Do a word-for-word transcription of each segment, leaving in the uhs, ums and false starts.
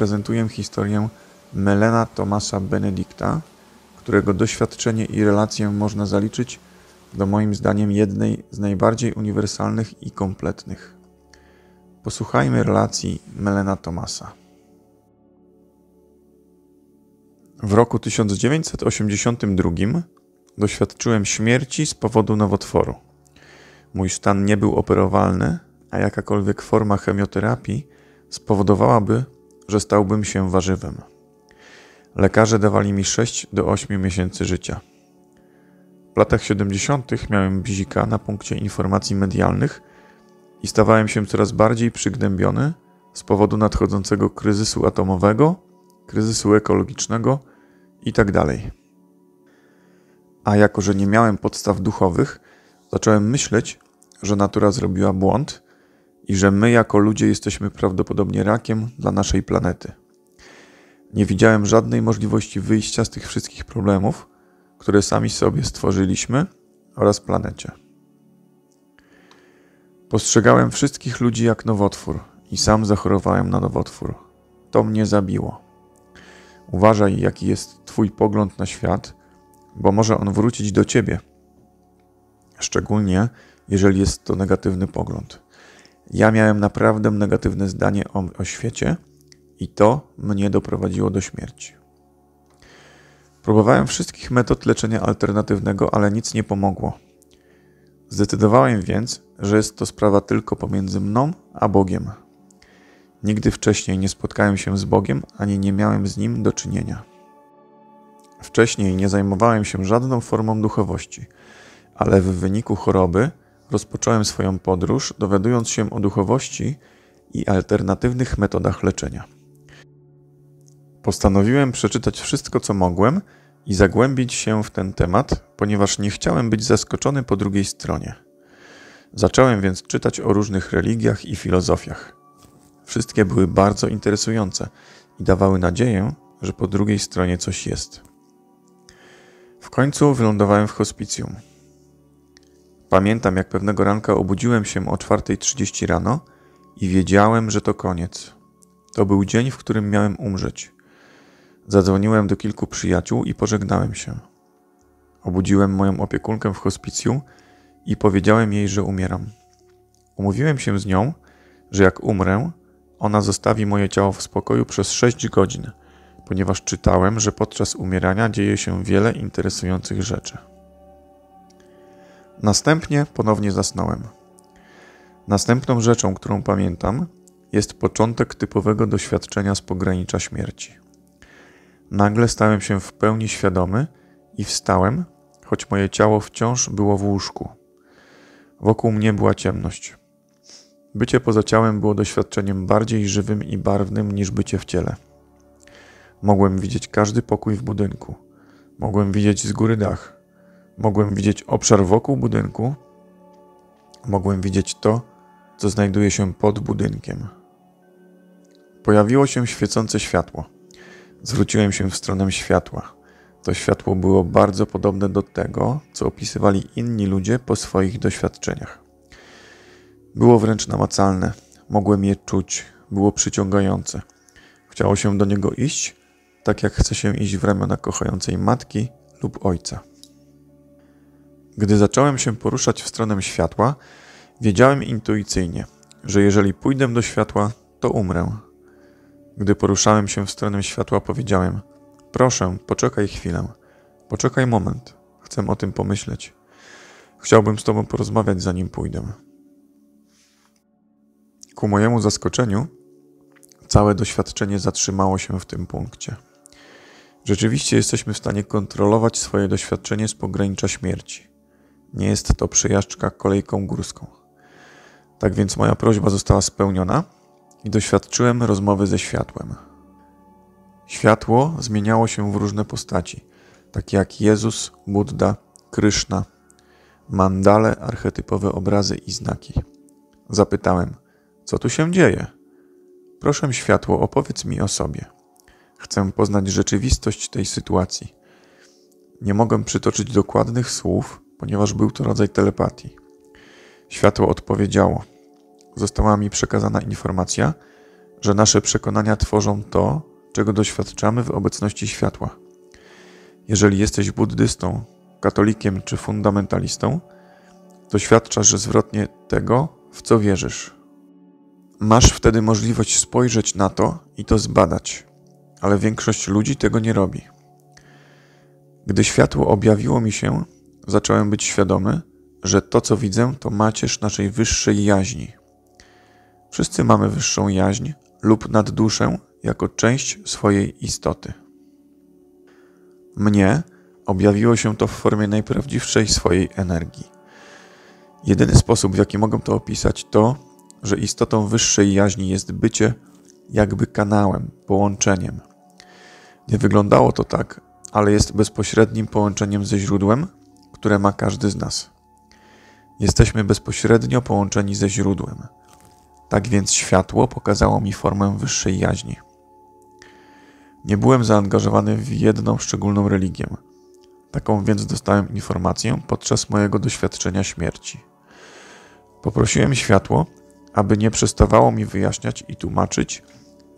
prezentuję historię Mellena-Thomasa Benedicta, którego doświadczenie i relację można zaliczyć do moim zdaniem jednej z najbardziej uniwersalnych i kompletnych. Posłuchajmy relacji Mellena-Thomasa. W roku tysiąc dziewięćset osiemdziesiątym drugim doświadczyłem śmierci z powodu nowotworu. Mój stan nie był operowalny, a jakakolwiek forma chemioterapii spowodowałaby, że stałbym się warzywem. Lekarze dawali mi sześć do ośmiu miesięcy życia. W latach siedemdziesiątych miałem bzika na punkcie informacji medialnych i stawałem się coraz bardziej przygnębiony z powodu nadchodzącego kryzysu atomowego, kryzysu ekologicznego itd. A jako, że nie miałem podstaw duchowych, zacząłem myśleć, że natura zrobiła błąd i że my jako ludzie jesteśmy prawdopodobnie rakiem dla naszej planety. Nie widziałem żadnej możliwości wyjścia z tych wszystkich problemów, które sami sobie stworzyliśmy oraz planecie. Postrzegałem wszystkich ludzi jak nowotwór i sam zachorowałem na nowotwór. To mnie zabiło. Uważaj, jaki jest twój pogląd na świat, bo może on wrócić do ciebie. Szczególnie, jeżeli jest to negatywny pogląd. Ja miałem naprawdę negatywne zdanie o, o świecie i to mnie doprowadziło do śmierci. Próbowałem wszystkich metod leczenia alternatywnego, ale nic nie pomogło. Zdecydowałem więc, że jest to sprawa tylko pomiędzy mną a Bogiem. Nigdy wcześniej nie spotkałem się z Bogiem, ani nie miałem z Nim do czynienia. Wcześniej nie zajmowałem się żadną formą duchowości, ale w wyniku choroby rozpocząłem swoją podróż, dowiadując się o duchowości i alternatywnych metodach leczenia. Postanowiłem przeczytać wszystko, co mogłem i zagłębić się w ten temat, ponieważ nie chciałem być zaskoczony po drugiej stronie. Zacząłem więc czytać o różnych religiach i filozofiach. Wszystkie były bardzo interesujące i dawały nadzieję, że po drugiej stronie coś jest. W końcu wylądowałem w hospicjum. Pamiętam, jak pewnego ranka obudziłem się o czwartej trzydzieści rano i wiedziałem, że to koniec. To był dzień, w którym miałem umrzeć. Zadzwoniłem do kilku przyjaciół i pożegnałem się. Obudziłem moją opiekunkę w hospicjum i powiedziałem jej, że umieram. Umówiłem się z nią, że jak umrę, ona zostawi moje ciało w spokoju przez sześć godzin, ponieważ czytałem, że podczas umierania dzieje się wiele interesujących rzeczy. Następnie ponownie zasnąłem. Następną rzeczą, którą pamiętam, jest początek typowego doświadczenia z pogranicza śmierci. Nagle stałem się w pełni świadomy i wstałem, choć moje ciało wciąż było w łóżku. Wokół mnie była ciemność. Bycie poza ciałem było doświadczeniem bardziej żywym i barwnym niż bycie w ciele. Mogłem widzieć każdy pokój w budynku. Mogłem widzieć z góry dach. Mogłem widzieć obszar wokół budynku. Mogłem widzieć to, co znajduje się pod budynkiem. Pojawiło się świecące światło. Zwróciłem się w stronę światła. To światło było bardzo podobne do tego, co opisywali inni ludzie po swoich doświadczeniach. Było wręcz namacalne. Mogłem je czuć. Było przyciągające. Chciało się do niego iść, tak jak chce się iść w ramiona kochającej matki lub ojca. Gdy zacząłem się poruszać w stronę światła, wiedziałem intuicyjnie, że jeżeli pójdę do światła, to umrę. Gdy poruszałem się w stronę światła, powiedziałem: proszę, poczekaj chwilę, poczekaj moment, chcę o tym pomyśleć. Chciałbym z tobą porozmawiać, zanim pójdę. Ku mojemu zaskoczeniu, całe doświadczenie zatrzymało się w tym punkcie. Rzeczywiście jesteśmy w stanie kontrolować swoje doświadczenie z pogranicza śmierci. Nie jest to przejażdżka kolejką górską. Tak więc moja prośba została spełniona i doświadczyłem rozmowy ze światłem. Światło zmieniało się w różne postaci, takie jak Jezus, Budda, Kryszna, mandale, archetypowe obrazy i znaki. Zapytałem: co tu się dzieje? Proszę światło, opowiedz mi o sobie. Chcę poznać rzeczywistość tej sytuacji. Nie mogę przytoczyć dokładnych słów, ponieważ był to rodzaj telepatii. Światło odpowiedziało. Została mi przekazana informacja, że nasze przekonania tworzą to, czego doświadczamy w obecności światła. Jeżeli jesteś buddystą, katolikiem czy fundamentalistą, doświadczasz zwrotnie tego, w co wierzysz. Masz wtedy możliwość spojrzeć na to i to zbadać, ale większość ludzi tego nie robi. Gdy światło objawiło mi się, zacząłem być świadomy, że to, co widzę, to macierz naszej wyższej jaźni. Wszyscy mamy wyższą jaźń lub nadduszę jako część swojej istoty. Mnie objawiło się to w formie najprawdziwszej swojej energii. Jedyny sposób, w jaki mogę to opisać, to, że istotą wyższej jaźni jest bycie jakby kanałem, połączeniem. Nie wyglądało to tak, ale jest bezpośrednim połączeniem ze źródłem, które ma każdy z nas. Jesteśmy bezpośrednio połączeni ze źródłem. Tak więc światło pokazało mi formę wyższej jaźni. Nie byłem zaangażowany w jedną szczególną religię. Taką więc dostałem informację podczas mojego doświadczenia śmierci. Poprosiłem światło, aby nie przestawało mi wyjaśniać i tłumaczyć,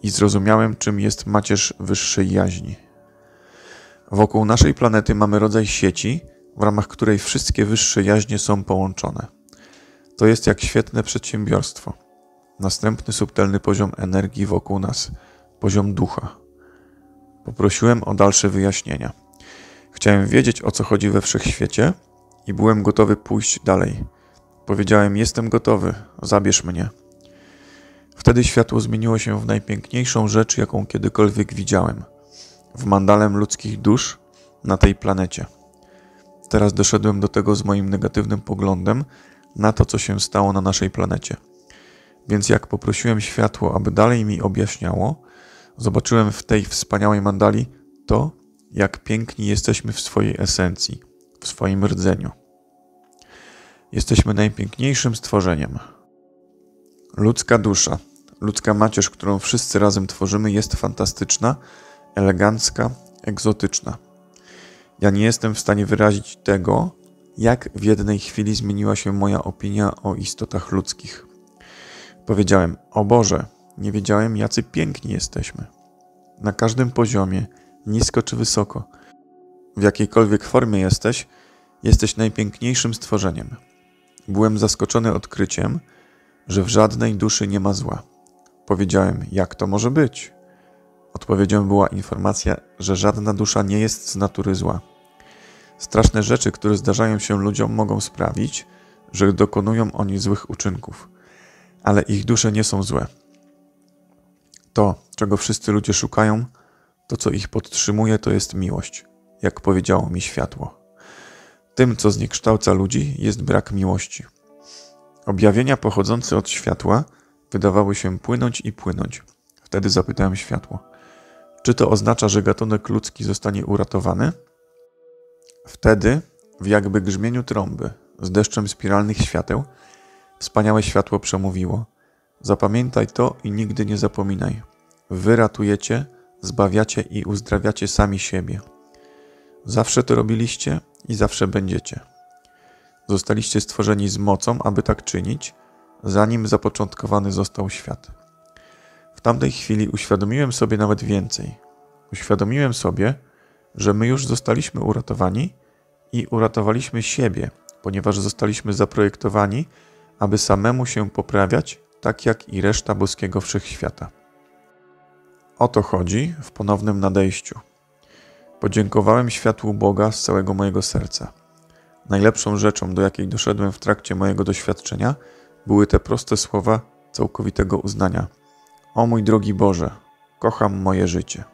i zrozumiałem, czym jest macierz wyższej jaźni. Wokół naszej planety mamy rodzaj sieci, w ramach której wszystkie wyższe jaźnie są połączone. To jest jak świetne przedsiębiorstwo. Następny subtelny poziom energii wokół nas, poziom ducha. Poprosiłem o dalsze wyjaśnienia. Chciałem wiedzieć, o co chodzi we wszechświecie i byłem gotowy pójść dalej. Powiedziałem, jestem gotowy, zabierz mnie. Wtedy światło zmieniło się w najpiękniejszą rzecz, jaką kiedykolwiek widziałem. W mandalem ludzkich dusz na tej planecie. Teraz doszedłem do tego z moim negatywnym poglądem na to, co się stało na naszej planecie. Więc jak poprosiłem światło, aby dalej mi objaśniało, zobaczyłem w tej wspaniałej mandali to, jak piękni jesteśmy w swojej esencji, w swoim rdzeniu. Jesteśmy najpiękniejszym stworzeniem. Ludzka dusza, ludzka macierz, którą wszyscy razem tworzymy, jest fantastyczna, elegancka, egzotyczna. Ja nie jestem w stanie wyrazić tego, jak w jednej chwili zmieniła się moja opinia o istotach ludzkich. Powiedziałem, o Boże, nie wiedziałem, jacy piękni jesteśmy. Na każdym poziomie, nisko czy wysoko, w jakiejkolwiek formie jesteś, jesteś najpiękniejszym stworzeniem. Byłem zaskoczony odkryciem, że w żadnej duszy nie ma zła. Powiedziałem, jak to może być? Odpowiedzią była informacja, że żadna dusza nie jest z natury zła. Straszne rzeczy, które zdarzają się ludziom, mogą sprawić, że dokonują oni złych uczynków, ale ich dusze nie są złe. To, czego wszyscy ludzie szukają, to, co ich podtrzymuje, to jest miłość, jak powiedziało mi światło. Tym, co zniekształca ludzi, jest brak miłości. Objawienia pochodzące od światła wydawały się płynąć i płynąć. Wtedy zapytałem światło, czy to oznacza, że gatunek ludzki zostanie uratowany? Wtedy, w jakby grzmieniu trąby, z deszczem spiralnych świateł, wspaniałe światło przemówiło. Zapamiętaj to i nigdy nie zapominaj. Wy ratujecie, zbawiacie i uzdrawiacie sami siebie. Zawsze to robiliście i zawsze będziecie. Zostaliście stworzeni z mocą, aby tak czynić, zanim zapoczątkowany został świat. W tamtej chwili uświadomiłem sobie nawet więcej. Uświadomiłem sobie, że my już zostaliśmy uratowani i uratowaliśmy siebie, ponieważ zostaliśmy zaprojektowani, aby samemu się poprawiać, tak jak i reszta boskiego wszechświata. O to chodzi w ponownym nadejściu. Podziękowałem światłu Boga z całego mojego serca. Najlepszą rzeczą, do jakiej doszedłem w trakcie mojego doświadczenia, były te proste słowa całkowitego uznania. O mój drogi Boże, kocham moje życie.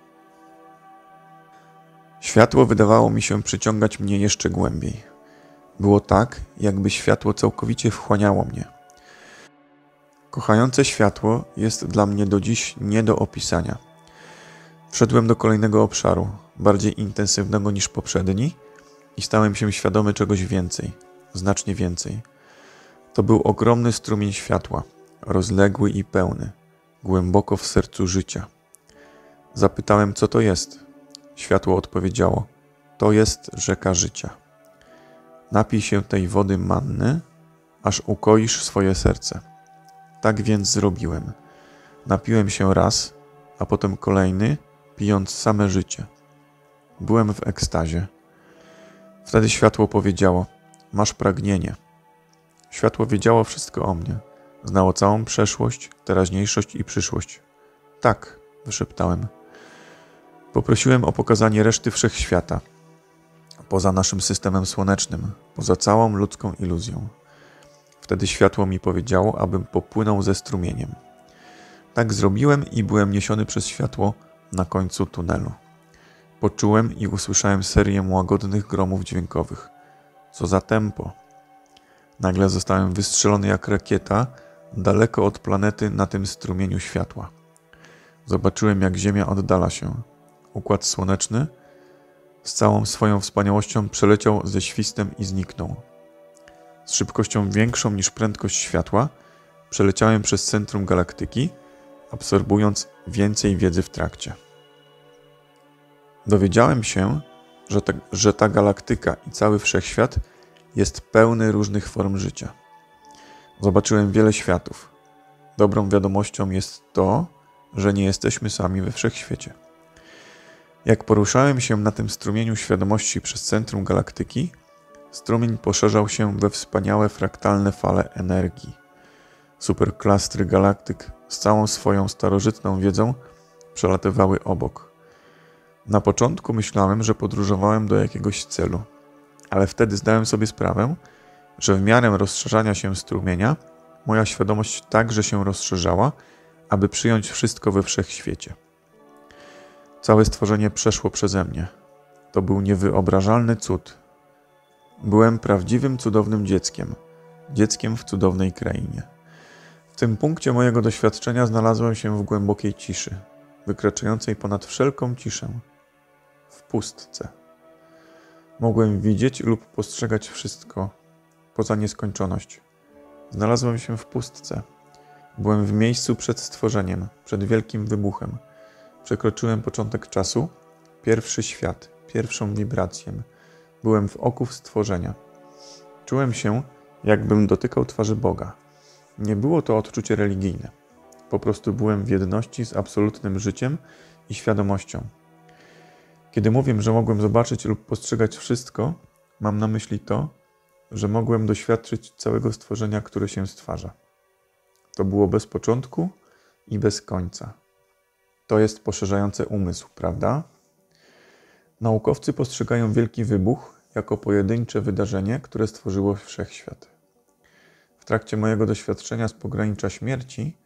Światło wydawało mi się przyciągać mnie jeszcze głębiej. Było tak, jakby światło całkowicie wchłaniało mnie. Kochające światło jest dla mnie do dziś nie do opisania. Wszedłem do kolejnego obszaru, bardziej intensywnego niż poprzedni i stałem się świadomy czegoś więcej, znacznie więcej. To był ogromny strumień światła, rozległy i pełny, głęboko w sercu życia. Zapytałem, co to jest? Światło odpowiedziało, to jest rzeka życia. Napij się tej wody manny, aż ukoisz swoje serce. Tak więc zrobiłem. Napiłem się raz, a potem kolejny, pijąc same życie. Byłem w ekstazie. Wtedy światło powiedziało: masz pragnienie. Światło wiedziało wszystko o mnie. Znało całą przeszłość, teraźniejszość i przyszłość. Tak, wyszeptałem. Poprosiłem o pokazanie reszty wszechświata. Poza naszym systemem słonecznym, poza całą ludzką iluzją. Wtedy światło mi powiedziało, abym popłynął ze strumieniem. Tak zrobiłem i byłem niesiony przez światło na końcu tunelu. Poczułem i usłyszałem serię łagodnych gromów dźwiękowych. Co za tempo! Nagle zostałem wystrzelony jak rakieta, daleko od planety na tym strumieniu światła. Zobaczyłem, jak Ziemia oddala się. Układ słoneczny z całą swoją wspaniałością przeleciał ze świstem i zniknął. Z szybkością większą niż prędkość światła przeleciałem przez centrum galaktyki, absorbując więcej wiedzy w trakcie. Dowiedziałem się, że ta, że ta galaktyka i cały wszechświat jest pełny różnych form życia. Zobaczyłem wiele światów. Dobrą wiadomością jest to, że nie jesteśmy sami we wszechświecie. Jak poruszałem się na tym strumieniu świadomości przez centrum galaktyki, strumień poszerzał się we wspaniałe fraktalne fale energii. Superklastry galaktyk z całą swoją starożytną wiedzą przelatywały obok. Na początku myślałem, że podróżowałem do jakiegoś celu, ale wtedy zdałem sobie sprawę, że w miarę rozszerzania się strumienia moja świadomość także się rozszerzała, aby przyjąć wszystko we wszechświecie. Całe stworzenie przeszło przeze mnie. To był niewyobrażalny cud. Byłem prawdziwym, cudownym dzieckiem. Dzieckiem w cudownej krainie. W tym punkcie mojego doświadczenia znalazłem się w głębokiej ciszy, wykraczającej ponad wszelką ciszę. W pustce. Mogłem widzieć lub postrzegać wszystko, poza nieskończoność. Znalazłem się w pustce. Byłem w miejscu przed stworzeniem, przed wielkim wybuchem. Przekroczyłem początek czasu, pierwszy świat, pierwszą wibrację. Byłem w oku stworzenia. Czułem się, jakbym dotykał twarzy Boga. Nie było to odczucie religijne. Po prostu byłem w jedności z absolutnym życiem i świadomością. Kiedy mówię, że mogłem zobaczyć lub postrzegać wszystko, mam na myśli to, że mogłem doświadczyć całego stworzenia, które się stwarza. To było bez początku i bez końca. To jest poszerzające umysł, prawda? Naukowcy postrzegają wielki wybuch jako pojedyncze wydarzenie, które stworzyło wszechświat. W trakcie mojego doświadczenia z pogranicza śmierci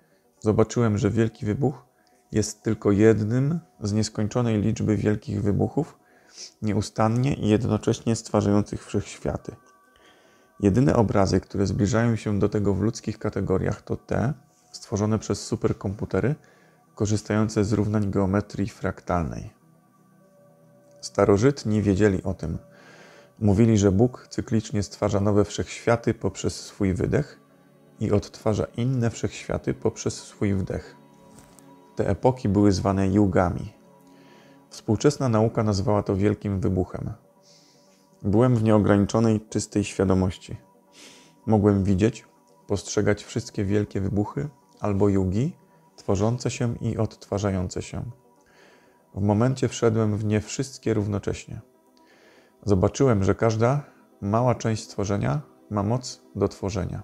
zobaczyłem, że wielki wybuch jest tylko jednym z nieskończonej liczby wielkich wybuchów, nieustannie i jednocześnie stwarzających wszechświaty. Jedyne obrazy, które zbliżają się do tego w ludzkich kategoriach, to te stworzone przez superkomputery, korzystające z równań geometrii fraktalnej. Starożytni wiedzieli o tym. Mówili, że Bóg cyklicznie stwarza nowe wszechświaty poprzez swój wydech i odtwarza inne wszechświaty poprzez swój wdech. Te epoki były zwane jugami. Współczesna nauka nazwała to wielkim wybuchem. Byłem w nieograniczonej, czystej świadomości. Mogłem widzieć, postrzegać wszystkie wielkie wybuchy albo jugi, tworzące się i odtwarzające się. W momencie wszedłem w nie wszystkie równocześnie. Zobaczyłem, że każda mała część stworzenia ma moc do tworzenia.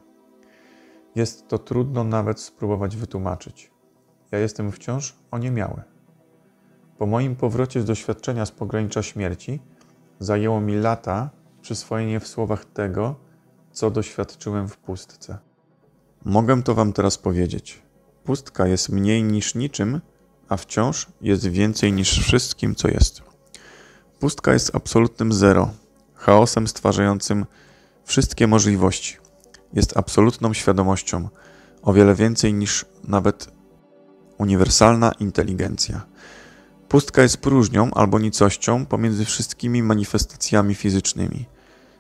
Jest to trudno nawet spróbować wytłumaczyć. Ja jestem wciąż oniemiały. Po moim powrocie z doświadczenia z pogranicza śmierci zajęło mi lata przyswojenie w słowach tego, co doświadczyłem w pustce. Mogę to wam teraz powiedzieć. Pustka jest mniej niż niczym, a wciąż jest więcej niż wszystkim, co jest. Pustka jest absolutnym zero, chaosem stwarzającym wszystkie możliwości. Jest absolutną świadomością, o wiele więcej niż nawet uniwersalna inteligencja. Pustka jest próżnią albo nicością pomiędzy wszystkimi manifestacjami fizycznymi,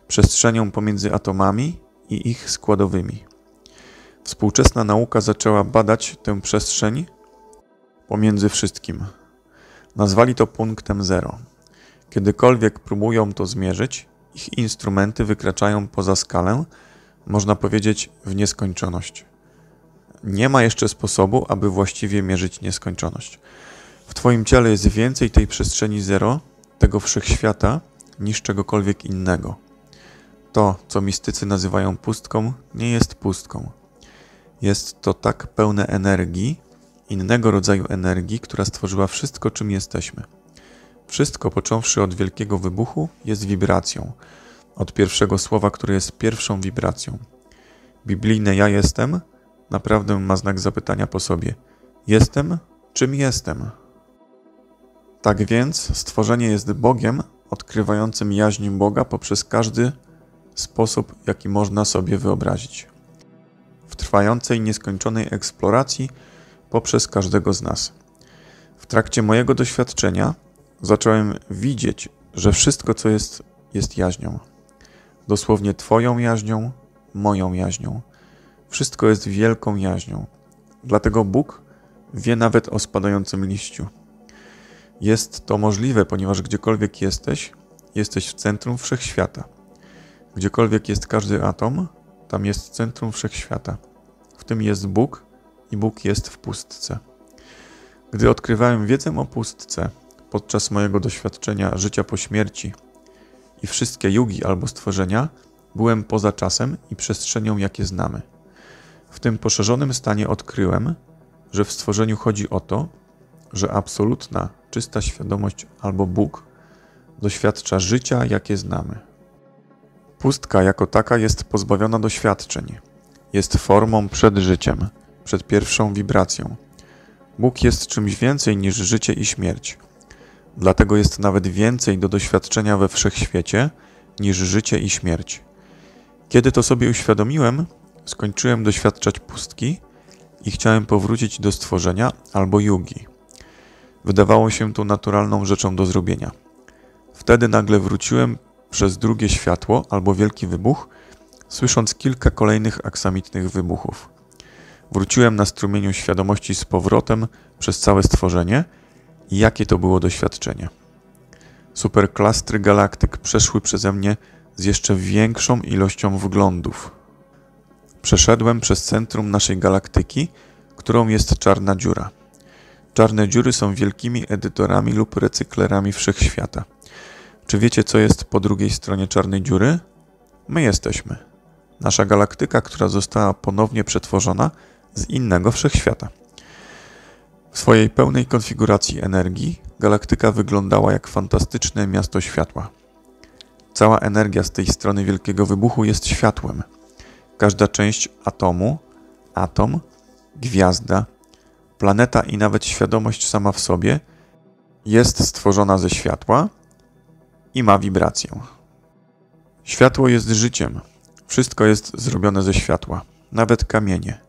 przestrzenią pomiędzy atomami i ich składowymi. Współczesna nauka zaczęła badać tę przestrzeń pomiędzy wszystkim. Nazwali to punktem zero. Kiedykolwiek próbują to zmierzyć, ich instrumenty wykraczają poza skalę, można powiedzieć w nieskończoność. nie ma jeszcze sposobu, aby właściwie mierzyć nieskończoność. W Twoim ciele jest więcej tej przestrzeni zero, tego wszechświata, niż czegokolwiek innego. To, co mistycy nazywają pustką, nie jest pustką. Jest to tak pełne energii, innego rodzaju energii, która stworzyła wszystko, czym jesteśmy. Wszystko, począwszy od wielkiego wybuchu, jest wibracją. Od pierwszego słowa, które jest pierwszą wibracją. Biblijne ja jestem naprawdę ma znak zapytania po sobie. Jestem, czym jestem? Tak więc stworzenie jest Bogiem, odkrywającym jaźń Boga poprzez każdy sposób, jaki można sobie wyobrazić. W trwającej, nieskończonej eksploracji poprzez każdego z nas. W trakcie mojego doświadczenia zacząłem widzieć, że wszystko, co jest, jest jaźnią. Dosłownie Twoją jaźnią, moją jaźnią. Wszystko jest wielką jaźnią. Dlatego Bóg wie nawet o spadającym liściu. Jest to możliwe, ponieważ gdziekolwiek jesteś, jesteś w centrum wszechświata. Gdziekolwiek jest każdy atom, tam jest centrum wszechświata. W tym jest Bóg i Bóg jest w pustce. Gdy odkrywałem wiedzę o pustce podczas mojego doświadczenia życia po śmierci i wszystkie jugi albo stworzenia, byłem poza czasem i przestrzenią, jakie znamy. W tym poszerzonym stanie odkryłem, że w stworzeniu chodzi o to, że absolutna, czysta świadomość albo Bóg doświadcza życia, jakie znamy. Pustka jako taka jest pozbawiona doświadczeń. Jest formą przed życiem, przed pierwszą wibracją. Bóg jest czymś więcej niż życie i śmierć. Dlatego jest nawet więcej do doświadczenia we wszechświecie niż życie i śmierć. Kiedy to sobie uświadomiłem, skończyłem doświadczać pustki i chciałem powrócić do stworzenia albo jugi. Wydawało się to naturalną rzeczą do zrobienia. Wtedy nagle wróciłem przez drugie światło albo wielki wybuch, słysząc kilka kolejnych aksamitnych wybuchów. Wróciłem na strumieniu świadomości z powrotem przez całe stworzenie i jakie to było doświadczenie. Superklastry galaktyk przeszły przeze mnie z jeszcze większą ilością wglądów. Przeszedłem przez centrum naszej galaktyki, którą jest czarna dziura. Czarne dziury są wielkimi edytorami lub recyklerami wszechświata. Czy wiecie, co jest po drugiej stronie czarnej dziury? My jesteśmy. Nasza galaktyka, która została ponownie przetworzona z innego wszechświata. W swojej pełnej konfiguracji energii galaktyka wyglądała jak fantastyczne miasto światła. Cała energia z tej strony wielkiego wybuchu jest światłem. Każda część atomu, atom, gwiazda, planeta i nawet świadomość sama w sobie jest stworzona ze światła i ma wibrację. Światło jest życiem. Wszystko jest zrobione ze światła. Nawet kamienie.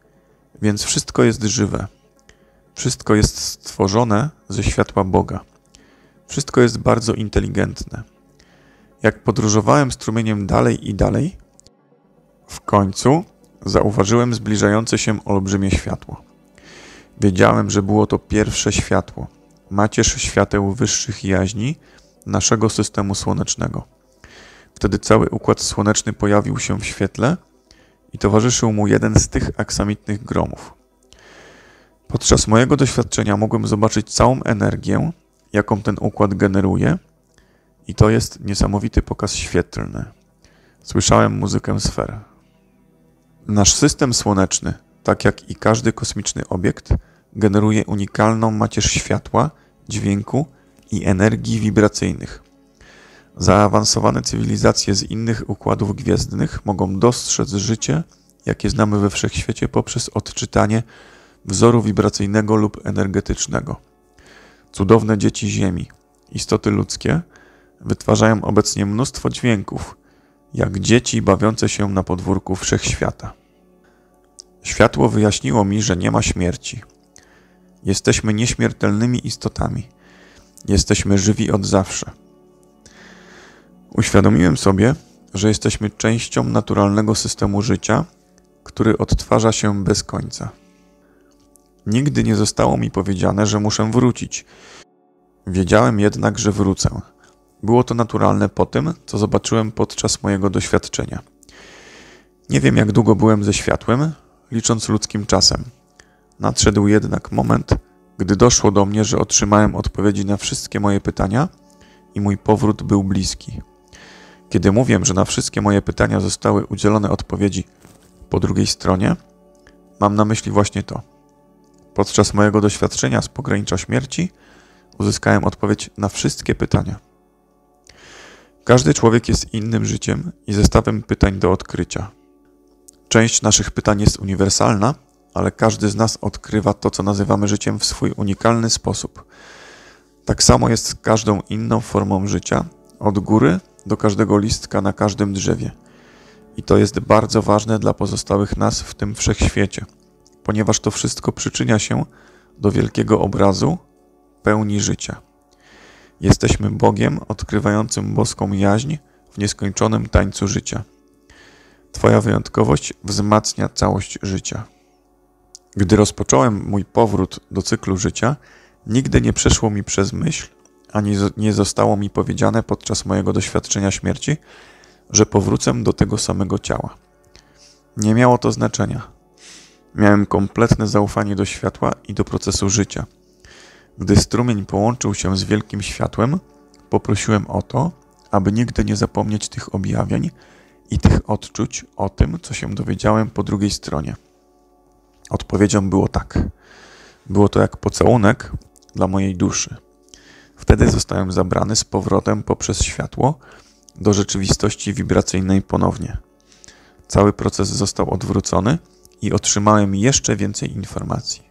Więc wszystko jest żywe. Wszystko jest stworzone ze światła Boga. Wszystko jest bardzo inteligentne. Jak podróżowałem strumieniem dalej i dalej, w końcu zauważyłem zbliżające się olbrzymie światło. Wiedziałem, że było to pierwsze światło, macierz świateł wyższych jaźni naszego systemu słonecznego. Wtedy cały układ słoneczny pojawił się w świetle i towarzyszył mu jeden z tych aksamitnych gromów. Podczas mojego doświadczenia mogłem zobaczyć całą energię, jaką ten układ generuje, i to jest niesamowity pokaz świetlny. Słyszałem muzykę sfer. Nasz system słoneczny, tak jak i każdy kosmiczny obiekt, generuje unikalną macierz światła, dźwięku i energii wibracyjnych. Zaawansowane cywilizacje z innych układów gwiezdnych mogą dostrzec życie, jakie znamy we wszechświecie poprzez odczytanie wzoru wibracyjnego lub energetycznego. Cudowne dzieci Ziemi, istoty ludzkie, wytwarzają obecnie mnóstwo dźwięków, jak dzieci bawiące się na podwórku wszechświata. Światło wyjaśniło mi, że nie ma śmierci. Jesteśmy nieśmiertelnymi istotami. Jesteśmy żywi od zawsze. Uświadomiłem sobie, że jesteśmy częścią naturalnego systemu życia, który odtwarza się bez końca. Nigdy nie zostało mi powiedziane, że muszę wrócić. Wiedziałem jednak, że wrócę. Było to naturalne po tym, co zobaczyłem podczas mojego doświadczenia. Nie wiem, jak długo byłem ze światłem, licząc ludzkim czasem. Nadszedł jednak moment, gdy doszło do mnie, że otrzymałem odpowiedzi na wszystkie moje pytania i mój powrót był bliski. Kiedy mówię, że na wszystkie moje pytania zostały udzielone odpowiedzi po drugiej stronie, mam na myśli właśnie to. Podczas mojego doświadczenia z pogranicza śmierci uzyskałem odpowiedź na wszystkie pytania. Każdy człowiek jest innym życiem i zestawem pytań do odkrycia. Część naszych pytań jest uniwersalna, ale każdy z nas odkrywa to, co nazywamy życiem w swój unikalny sposób. Tak samo jest z każdą inną formą życia, od góry do każdego listka na każdym drzewie. I to jest bardzo ważne dla pozostałych nas w tym wszechświecie, ponieważ to wszystko przyczynia się do wielkiego obrazu pełni życia. Jesteśmy Bogiem odkrywającym boską jaźń w nieskończonym tańcu życia. Twoja wyjątkowość wzmacnia całość życia. Gdy rozpocząłem mój powrót do cyklu życia, nigdy nie przeszło mi przez myśl, ani nie zostało mi powiedziane podczas mojego doświadczenia śmierci, że powrócę do tego samego ciała. Nie miało to znaczenia. Miałem kompletne zaufanie do światła i do procesu życia. Gdy strumień połączył się z wielkim światłem, poprosiłem o to, aby nigdy nie zapomnieć tych objawień i tych odczuć o tym, co się dowiedziałem po drugiej stronie. Odpowiedzią było tak. Było to jak pocałunek dla mojej duszy. Wtedy zostałem zabrany z powrotem poprzez światło do rzeczywistości wibracyjnej ponownie. Cały proces został odwrócony i otrzymałem jeszcze więcej informacji.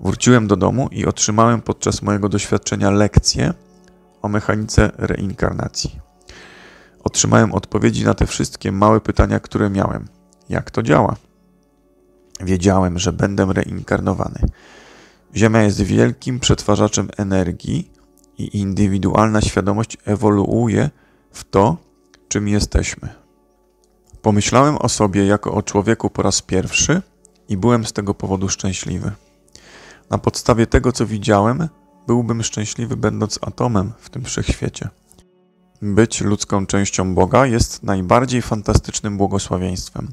Wróciłem do domu i otrzymałem podczas mojego doświadczenia lekcję o mechanice reinkarnacji. Otrzymałem odpowiedzi na te wszystkie małe pytania, które miałem. Jak to działa? Wiedziałem, że będę reinkarnowany. Ziemia jest wielkim przetwarzaczem energii i indywidualna świadomość ewoluuje w to, czym jesteśmy. Pomyślałem o sobie jako o człowieku po raz pierwszy i byłem z tego powodu szczęśliwy. Na podstawie tego, co widziałem, byłbym szczęśliwy, będąc atomem w tym wszechświecie. Być ludzką częścią Boga jest najbardziej fantastycznym błogosławieństwem.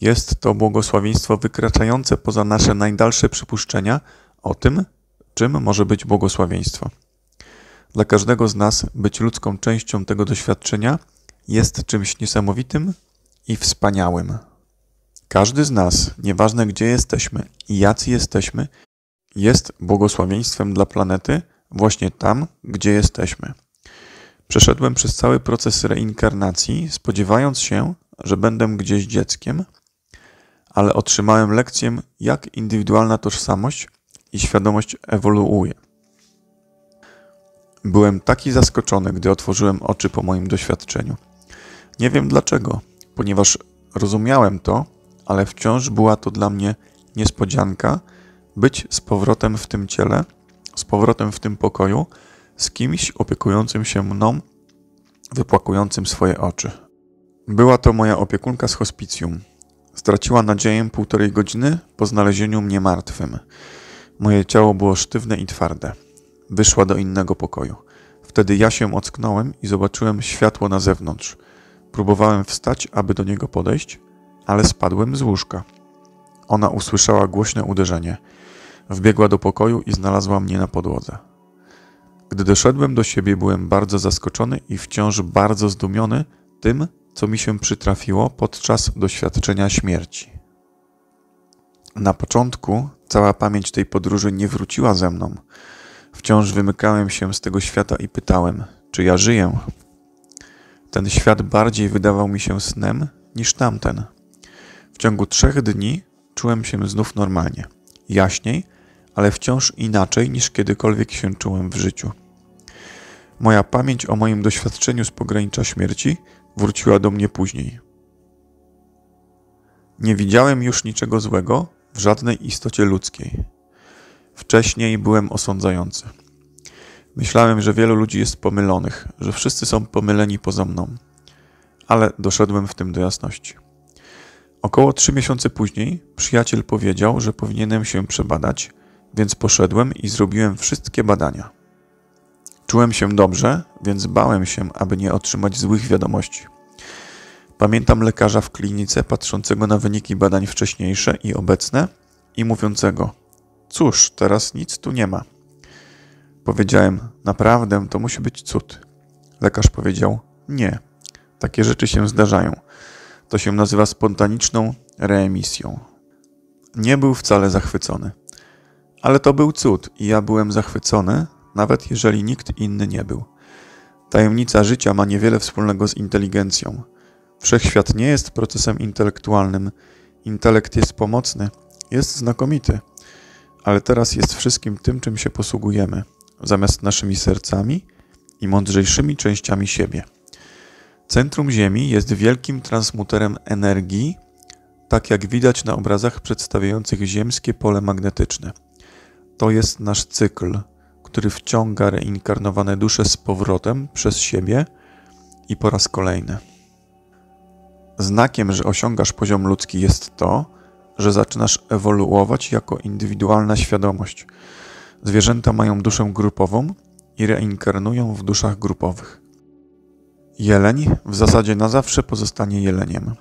Jest to błogosławieństwo wykraczające poza nasze najdalsze przypuszczenia o tym, czym może być błogosławieństwo. Dla każdego z nas być ludzką częścią tego doświadczenia jest czymś niesamowitym i wspaniałym. Każdy z nas, nieważne gdzie jesteśmy i jacy jesteśmy, jest błogosławieństwem dla planety właśnie tam, gdzie jesteśmy. Przeszedłem przez cały proces reinkarnacji, spodziewając się, że będę gdzieś dzieckiem, ale otrzymałem lekcję, jak indywidualna tożsamość i świadomość ewoluuje. Byłem taki zaskoczony, gdy otworzyłem oczy po moim doświadczeniu. Nie wiem dlaczego, ponieważ rozumiałem to, ale wciąż była to dla mnie niespodzianka być z powrotem w tym ciele, z powrotem w tym pokoju, z kimś opiekującym się mną, wypłakującym swoje oczy. Była to moja opiekunka z hospicjum. Straciła nadzieję półtorej godziny po znalezieniu mnie martwym. Moje ciało było sztywne i twarde. Wyszła do innego pokoju. Wtedy ja się ocknąłem i zobaczyłem światło na zewnątrz. Próbowałem wstać, aby do niego podejść, ale spadłem z łóżka. Ona usłyszała głośne uderzenie. Wbiegła do pokoju i znalazła mnie na podłodze. Gdy doszedłem do siebie, byłem bardzo zaskoczony i wciąż bardzo zdumiony tym, co mi się przytrafiło podczas doświadczenia śmierci. Na początku cała pamięć tej podróży nie wróciła ze mną. Wciąż wymykałem się z tego świata i pytałem, czy ja żyję. Ten świat bardziej wydawał mi się snem niż tamten. W ciągu trzech dni czułem się znów normalnie, jaśniej, ale wciąż inaczej niż kiedykolwiek się czułem w życiu. Moja pamięć o moim doświadczeniu z pogranicza śmierci wróciła do mnie później. Nie widziałem już niczego złego w żadnej istocie ludzkiej. Wcześniej byłem osądzający. Myślałem, że wielu ludzi jest pomylonych, że wszyscy są pomyleni poza mną. Ale doszedłem w tym do jasności. Około trzy miesiące później przyjaciel powiedział, że powinienem się przebadać, więc poszedłem i zrobiłem wszystkie badania. Czułem się dobrze, więc bałem się, aby nie otrzymać złych wiadomości. Pamiętam lekarza w klinice patrzącego na wyniki badań wcześniejsze i obecne i mówiącego: cóż, teraz nic tu nie ma. Powiedziałem: naprawdę, to musi być cud. Lekarz powiedział: nie, takie rzeczy się zdarzają. To się nazywa spontaniczną reemisją. Nie był wcale zachwycony. Ale to był cud i ja byłem zachwycony, nawet jeżeli nikt inny nie był. Tajemnica życia ma niewiele wspólnego z inteligencją. Wszechświat nie jest procesem intelektualnym. Intelekt jest pomocny, jest znakomity. Ale teraz jest wszystkim tym, czym się posługujemy, zamiast naszymi sercami i mądrzejszymi częściami siebie. Centrum Ziemi jest wielkim transmuterem energii, tak jak widać na obrazach przedstawiających ziemskie pole magnetyczne. To jest nasz cykl, który wciąga reinkarnowane dusze z powrotem przez siebie i po raz kolejny. Znakiem, że osiągasz poziom ludzki, jest to, że zaczynasz ewoluować jako indywidualna świadomość. Zwierzęta mają duszę grupową i reinkarnują w duszach grupowych. Jeleń w zasadzie na zawsze pozostanie jeleniem.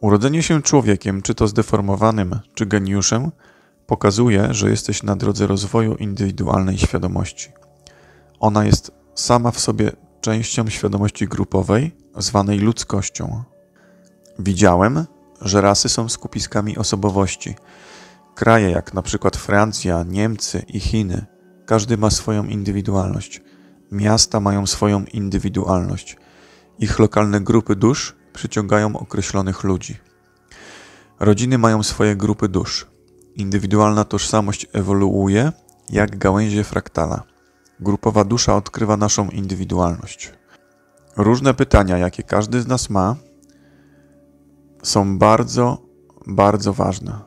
Urodzenie się człowiekiem, czy to zdeformowanym, czy geniuszem, pokazuje, że jesteś na drodze rozwoju indywidualnej świadomości. Ona jest sama w sobie częścią świadomości grupowej, zwanej ludzkością. Widziałem, że rasy są skupiskami osobowości. Kraje jak na przykład Francja, Niemcy i Chiny, każdy ma swoją indywidualność. Miasta mają swoją indywidualność. Ich lokalne grupy dusz przyciągają określonych ludzi. Rodziny mają swoje grupy dusz. Indywidualna tożsamość ewoluuje jak gałęzie fraktala. Grupowa dusza odkrywa naszą indywidualność. Różne pytania, jakie każdy z nas ma, są bardzo, bardzo ważne.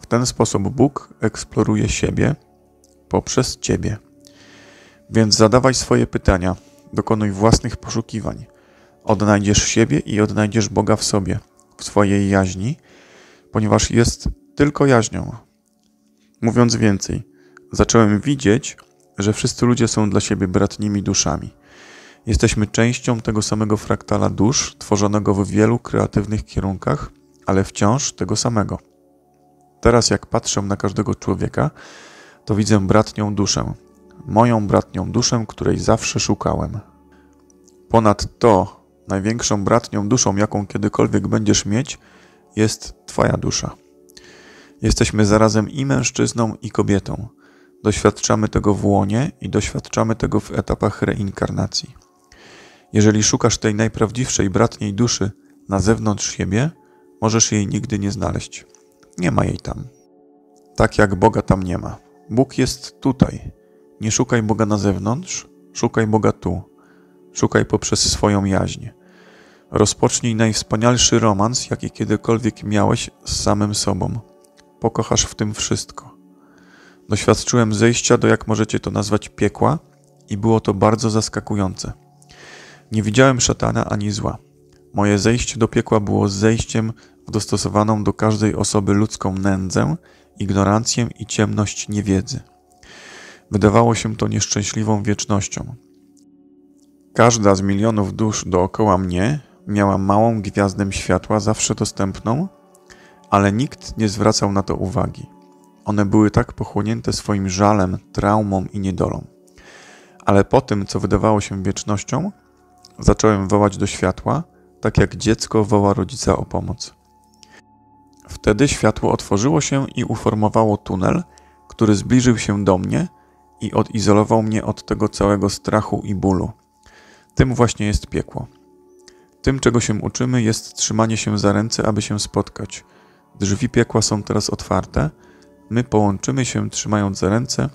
W ten sposób Bóg eksploruje siebie poprzez Ciebie. Więc zadawaj swoje pytania, dokonuj własnych poszukiwań. Odnajdziesz siebie i odnajdziesz Boga w sobie, w swojej jaźni, ponieważ jest tylko jaźnią. Mówiąc więcej, zacząłem widzieć, że wszyscy ludzie są dla siebie bratnimi duszami. Jesteśmy częścią tego samego fraktala dusz, tworzonego w wielu kreatywnych kierunkach, ale wciąż tego samego. Teraz jak patrzę na każdego człowieka, to widzę bratnią duszę. Moją bratnią duszę, której zawsze szukałem. Ponadto największą bratnią duszą, jaką kiedykolwiek będziesz mieć, jest Twoja dusza. Jesteśmy zarazem i mężczyzną, i kobietą. Doświadczamy tego w łonie i doświadczamy tego w etapach reinkarnacji. Jeżeli szukasz tej najprawdziwszej bratniej duszy na zewnątrz siebie, możesz jej nigdy nie znaleźć. Nie ma jej tam. Tak jak Boga tam nie ma. Bóg jest tutaj. Nie szukaj Boga na zewnątrz, szukaj Boga tu. Szukaj poprzez swoją jaźń. Rozpocznij najwspanialszy romans, jaki kiedykolwiek miałeś z samym sobą. Pokochasz w tym wszystko. Doświadczyłem zejścia do, jak możecie to nazwać, piekła i było to bardzo zaskakujące. Nie widziałem szatana ani zła. Moje zejście do piekła było zejściem w dostosowaną do każdej osoby ludzką nędzę, ignorancję i ciemność niewiedzy. Wydawało się to nieszczęśliwą wiecznością. Każda z milionów dusz dookoła mnie miała małą gwiazdę światła zawsze dostępną, ale nikt nie zwracał na to uwagi. One były tak pochłonięte swoim żalem, traumą i niedolą. Ale po tym, co wydawało się wiecznością, zacząłem wołać do światła, tak jak dziecko woła rodzica o pomoc. Wtedy światło otworzyło się i uformowało tunel, który zbliżył się do mnie i odizolował mnie od tego całego strachu i bólu. Tym właśnie jest piekło. Tym, czego się uczymy, jest trzymanie się za ręce, aby się spotkać. Drzwi piekła są teraz otwarte. My połączymy się, trzymając za ręce,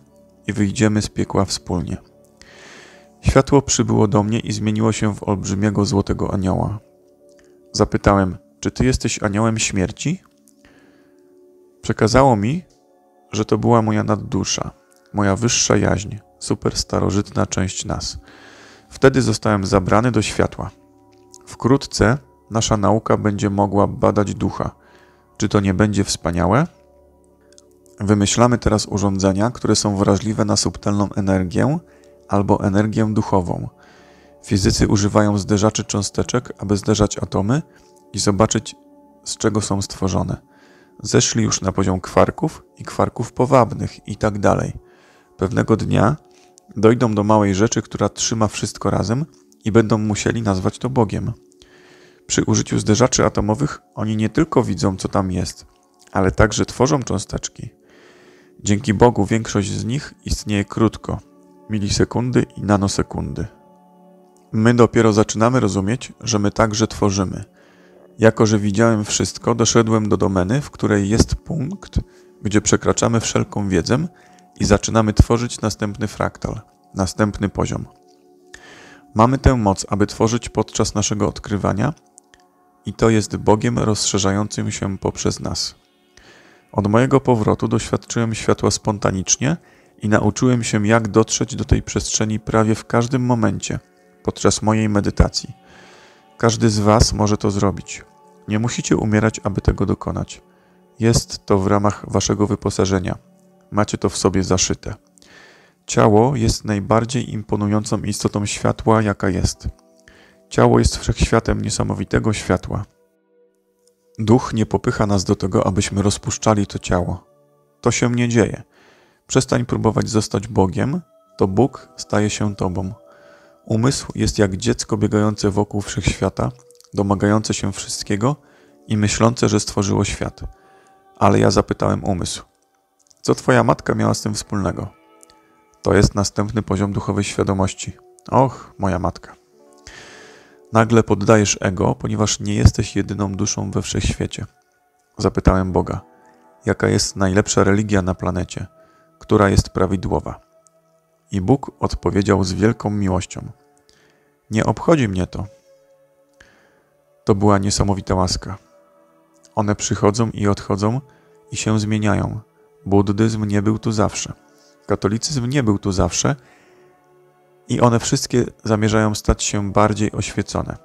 i wyjdziemy z piekła wspólnie. Światło przybyło do mnie i zmieniło się w olbrzymiego złotego anioła. Zapytałem: czy ty jesteś aniołem śmierci? Przekazało mi, że to była moja naddusza, moja wyższa jaźń, superstarożytna część nas. Wtedy zostałem zabrany do światła. Wkrótce nasza nauka będzie mogła badać ducha. Czy to nie będzie wspaniałe? Wymyślamy teraz urządzenia, które są wrażliwe na subtelną energię albo energię duchową. Fizycy używają zderzaczy cząsteczek, aby zderzać atomy i zobaczyć, z czego są stworzone. Zeszli już na poziom kwarków i kwarków powabnych i tak dalej. Pewnego dnia dojdą do małej rzeczy, która trzyma wszystko razem i będą musieli nazwać to Bogiem. Przy użyciu zderzaczy atomowych oni nie tylko widzą, co tam jest, ale także tworzą cząsteczki. Dzięki Bogu większość z nich istnieje krótko, milisekundy i nanosekundy. My dopiero zaczynamy rozumieć, że my także tworzymy. Jako że widziałem wszystko, doszedłem do domeny, w której jest punkt, gdzie przekraczamy wszelką wiedzę i zaczynamy tworzyć następny fraktal, następny poziom. Mamy tę moc, aby tworzyć podczas naszego odkrywania i to jest Bogiem rozszerzającym się poprzez nas. Od mojego powrotu doświadczyłem światła spontanicznie i nauczyłem się, jak dotrzeć do tej przestrzeni prawie w każdym momencie podczas mojej medytacji. Każdy z Was może to zrobić. Nie musicie umierać, aby tego dokonać. Jest to w ramach Waszego wyposażenia. Macie to w sobie zaszyte. Ciało jest najbardziej imponującą istotą światła, jaka jest. Ciało jest wszechświatem niesamowitego światła. Duch nie popycha nas do tego, abyśmy rozpuszczali to ciało. To się nie dzieje. Przestań próbować zostać Bogiem, to Bóg staje się Tobą. Umysł jest jak dziecko biegające wokół wszechświata, domagające się wszystkiego i myślące, że stworzyło świat. Ale ja zapytałem umysł. Co Twoja matka miała z tym wspólnego? To jest następny poziom duchowej świadomości. Och, moja matka. Nagle poddajesz ego, ponieważ nie jesteś jedyną duszą we wszechświecie. Zapytałem Boga, jaka jest najlepsza religia na planecie, która jest prawidłowa. I Bóg odpowiedział z wielką miłością. Nie obchodzi mnie to. To była niesamowita łaska. One przychodzą i odchodzą i się zmieniają. Buddyzm nie był tu zawsze. Katolicyzm nie był tu zawsze. I one wszystkie zamierzają stać się bardziej oświecone.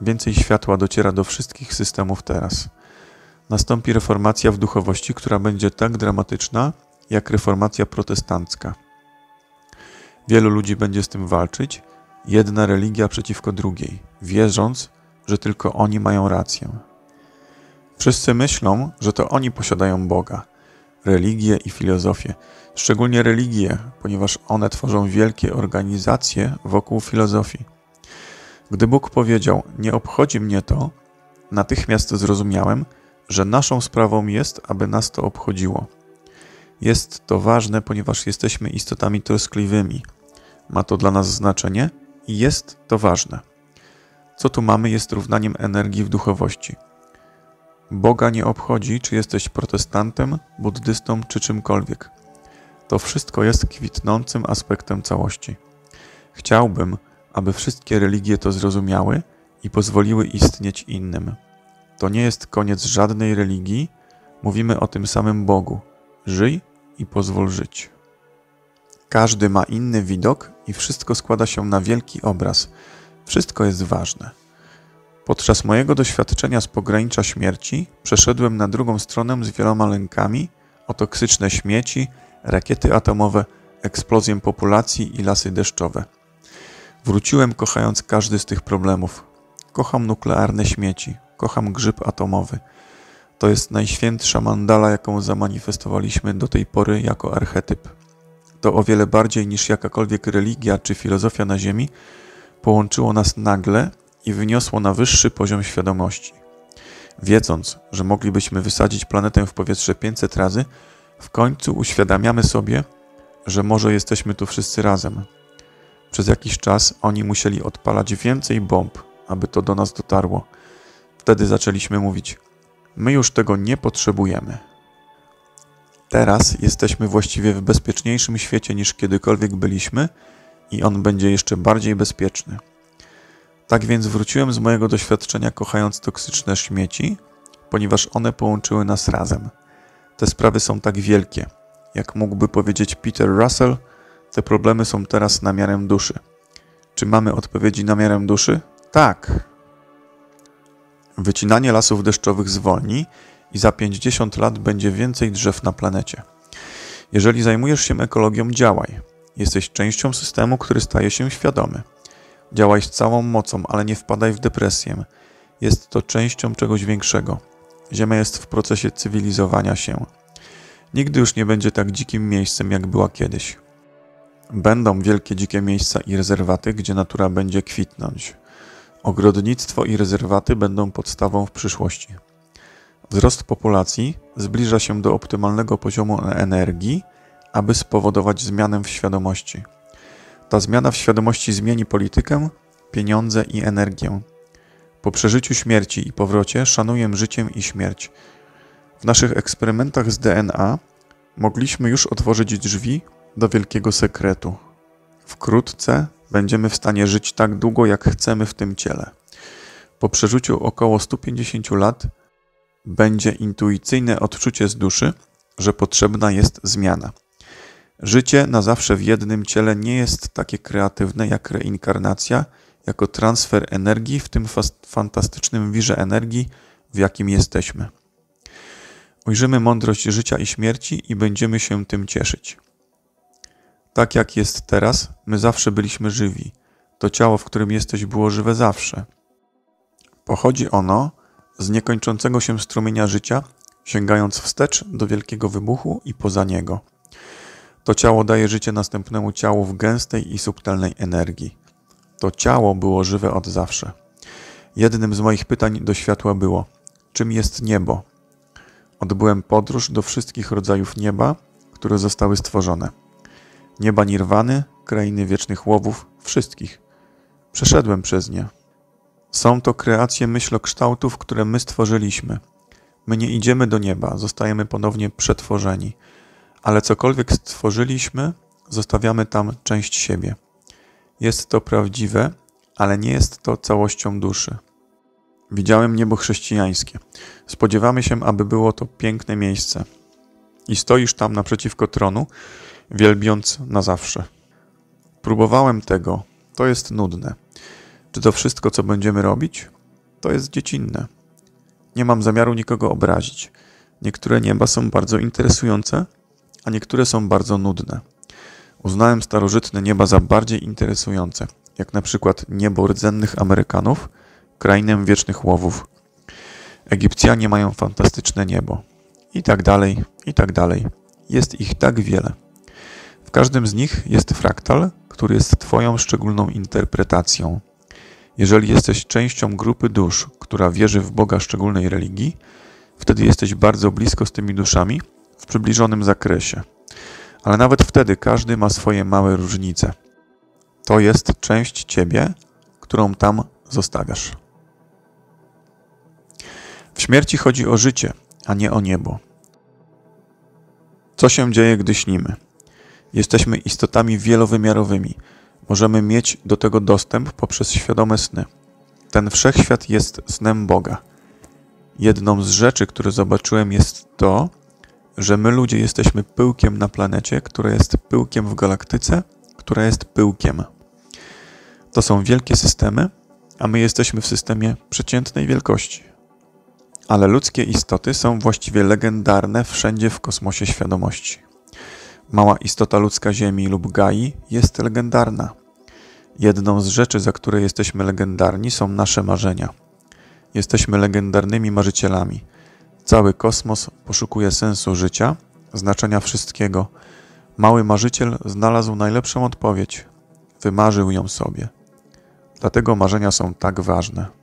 Więcej światła dociera do wszystkich systemów teraz. Nastąpi reformacja w duchowości, która będzie tak dramatyczna, jak reformacja protestancka. Wielu ludzi będzie z tym walczyć, jedna religia przeciwko drugiej, wierząc, że tylko oni mają rację. Wszyscy myślą, że to oni posiadają Boga, religię i filozofię, szczególnie religię, ponieważ one tworzą wielkie organizacje wokół filozofii. Gdy Bóg powiedział, nie obchodzi mnie to, natychmiast zrozumiałem, że naszą sprawą jest, aby nas to obchodziło. Jest to ważne, ponieważ jesteśmy istotami troskliwymi. Ma to dla nas znaczenie i jest to ważne. Co tu mamy jest równaniem energii w duchowości. Boga nie obchodzi, czy jesteś protestantem, buddystą czy czymkolwiek. To wszystko jest kwitnącym aspektem całości. Chciałbym, aby wszystkie religie to zrozumiały i pozwoliły istnieć innym. To nie jest koniec żadnej religii, mówimy o tym samym Bogu. Żyj i pozwól żyć. Każdy ma inny widok i wszystko składa się na wielki obraz. Wszystko jest ważne. Podczas mojego doświadczenia z pogranicza śmierci przeszedłem na drugą stronę z wieloma lękami o toksyczne śmieci, rakiety atomowe, eksplozję populacji i lasy deszczowe. Wróciłem kochając każdy z tych problemów. Kocham nuklearne śmieci, kocham grzyb atomowy. To jest najświętsza mandala, jaką zamanifestowaliśmy do tej pory jako archetyp. To o wiele bardziej niż jakakolwiek religia czy filozofia na Ziemi połączyło nas nagle i wyniosło na wyższy poziom świadomości. Wiedząc, że moglibyśmy wysadzić planetę w powietrze pięćset razy, w końcu uświadamiamy sobie, że może jesteśmy tu wszyscy razem. Przez jakiś czas oni musieli odpalać więcej bomb, aby to do nas dotarło. Wtedy zaczęliśmy mówić: my już tego nie potrzebujemy. Teraz jesteśmy właściwie w bezpieczniejszym świecie niż kiedykolwiek byliśmy i on będzie jeszcze bardziej bezpieczny. Tak więc wróciłem z mojego doświadczenia kochając toksyczne śmieci, ponieważ one połączyły nas razem. Te sprawy są tak wielkie. Jak mógłby powiedzieć Peter Russell, te problemy są teraz namiarem duszy. Czy mamy odpowiedzi namiarem duszy? Tak. Wycinanie lasów deszczowych zwolni i za pięćdziesiąt lat będzie więcej drzew na planecie. Jeżeli zajmujesz się ekologią, działaj. Jesteś częścią systemu, który staje się świadomy. Działaj z całą mocą, ale nie wpadaj w depresję. Jest to częścią czegoś większego. Ziemia jest w procesie cywilizowania się. Nigdy już nie będzie tak dzikim miejscem, jak była kiedyś. Będą wielkie dzikie miejsca i rezerwaty, gdzie natura będzie kwitnąć. Ogrodnictwo i rezerwaty będą podstawą w przyszłości. Wzrost populacji zbliża się do optymalnego poziomu energii, aby spowodować zmianę w świadomości. Ta zmiana w świadomości zmieni politykę, pieniądze i energię. Po przeżyciu śmierci i powrocie szanuję życie i śmierć. W naszych eksperymentach z D N A mogliśmy już otworzyć drzwi do wielkiego sekretu. Wkrótce będziemy w stanie żyć tak długo, jak chcemy w tym ciele. Po przeżyciu około stu pięćdziesięciu lat będzie intuicyjne odczucie z duszy, że potrzebna jest zmiana. Życie na zawsze w jednym ciele nie jest takie kreatywne jak reinkarnacja, jako transfer energii w tym fantastycznym wirze energii, w jakim jesteśmy. Ujrzymy mądrość życia i śmierci i będziemy się tym cieszyć. Tak jak jest teraz, my zawsze byliśmy żywi. To ciało, w którym jesteś, było żywe zawsze. Pochodzi ono z niekończącego się strumienia życia, sięgając wstecz do wielkiego wybuchu i poza niego. To ciało daje życie następnemu ciału w gęstej i subtelnej energii. To ciało było żywe od zawsze. Jednym z moich pytań do światła było: czym jest niebo? Odbyłem podróż do wszystkich rodzajów nieba, które zostały stworzone. Nieba Nirwany, krainy wiecznych łowów, wszystkich. Przeszedłem przez nie. Są to kreacje myślokształtów, które my stworzyliśmy. My nie idziemy do nieba, zostajemy ponownie przetworzeni. Ale cokolwiek stworzyliśmy, zostawiamy tam część siebie. Jest to prawdziwe, ale nie jest to całością duszy. Widziałem niebo chrześcijańskie. Spodziewamy się, aby było to piękne miejsce. I stoisz tam naprzeciwko tronu, wielbiąc na zawsze. Próbowałem tego. To jest nudne. Czy to wszystko, co będziemy robić? To jest dziecinne. Nie mam zamiaru nikogo obrazić. Niektóre nieba są bardzo interesujące, a niektóre są bardzo nudne. Uznałem starożytne nieba za bardziej interesujące, jak na przykład niebo rdzennych Amerykanów, krainę wiecznych łowów. Egipcjanie mają fantastyczne niebo. I tak dalej, i tak dalej. Jest ich tak wiele. W każdym z nich jest fraktal, który jest twoją szczególną interpretacją. Jeżeli jesteś częścią grupy dusz, która wierzy w Boga szczególnej religii, wtedy jesteś bardzo blisko z tymi duszami w przybliżonym zakresie. Ale nawet wtedy każdy ma swoje małe różnice. To jest część ciebie, którą tam zostawiasz. W śmierci chodzi o życie, a nie o niebo. Co się dzieje, gdy śnimy? Jesteśmy istotami wielowymiarowymi. Możemy mieć do tego dostęp poprzez świadome sny. Ten wszechświat jest snem Boga. Jedną z rzeczy, które zobaczyłem, jest to, że my ludzie jesteśmy pyłkiem na planecie, która jest pyłkiem w galaktyce, która jest pyłkiem. To są wielkie systemy, a my jesteśmy w systemie przeciętnej wielkości. Ale ludzkie istoty są właściwie legendarne wszędzie w kosmosie świadomości. Mała istota ludzka Ziemi lub Gai jest legendarna. Jedną z rzeczy, za które jesteśmy legendarni, są nasze marzenia. Jesteśmy legendarnymi marzycielami. Cały kosmos poszukuje sensu życia, znaczenia wszystkiego. Mały marzyciel znalazł najlepszą odpowiedź. Wymarzył ją sobie. Dlatego marzenia są tak ważne.